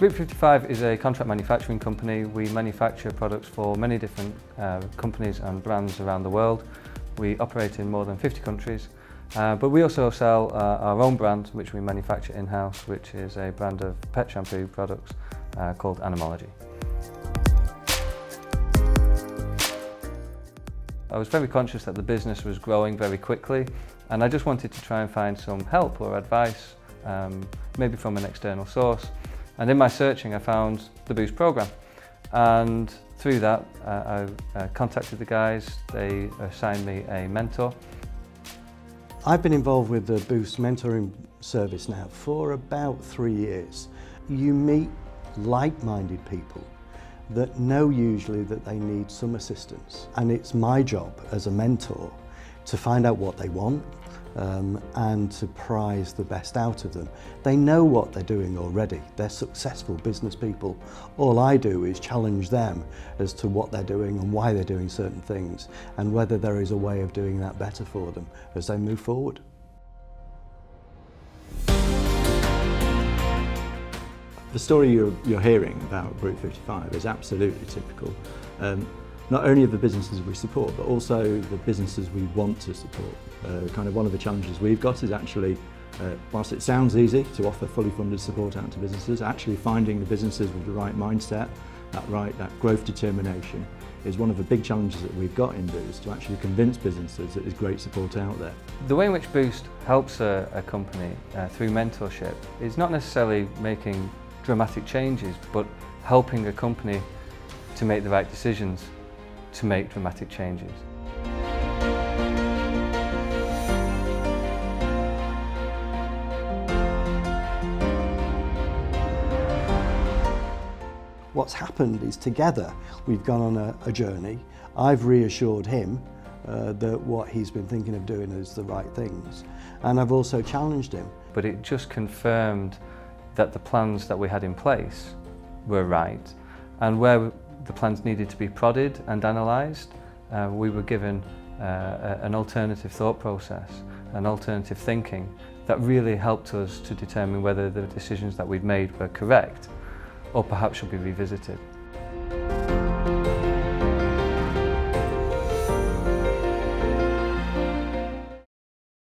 Group 55 is a contract manufacturing company. We manufacture products for many different companies and brands around the world. We operate in more than 50 countries, but we also sell our own brand, which we manufacture in-house, which is a brand of pet shampoo products called Animology. I was very conscious that the business was growing very quickly, and I just wanted to try and find some help or advice, maybe from an external source. And in my searching I found the Boost programme, and through that I contacted the guys. They assigned me a mentor. I've been involved with the Boost mentoring service now for about 3 years. You meet like-minded people that know usually that they need some assistance, and it's my job as a mentor to find out what they want and to prize the best out of them. They know what they're doing already. They're successful business people. All I do is challenge them as to what they're doing and why they're doing certain things, and whether there is a way of doing that better for them as they move forward. The story you're hearing about Group 55 is absolutely typical, not only of the businesses we support, but also the businesses we want to support. Kind of one of the challenges we've got is actually, whilst it sounds easy to offer fully funded support out to businesses, actually finding the businesses with the right mindset, that growth determination, is one of the big challenges that we've got in Boost, to actually convince businesses that there's great support out there. The way in which Boost helps a company through mentorship is not necessarily making dramatic changes, but helping a company to make the right decisions to make dramatic changes. What's happened is together we've gone on a journey. I've reassured him that what he's been thinking of doing is the right things, and I've also challenged him. But it just confirmed that the plans that we had in place were right, and where the plans needed to be prodded and analysed, we were given an alternative thought process, an alternative thinking that really helped us to determine whether the decisions that we'd made were correct or perhaps should be revisited.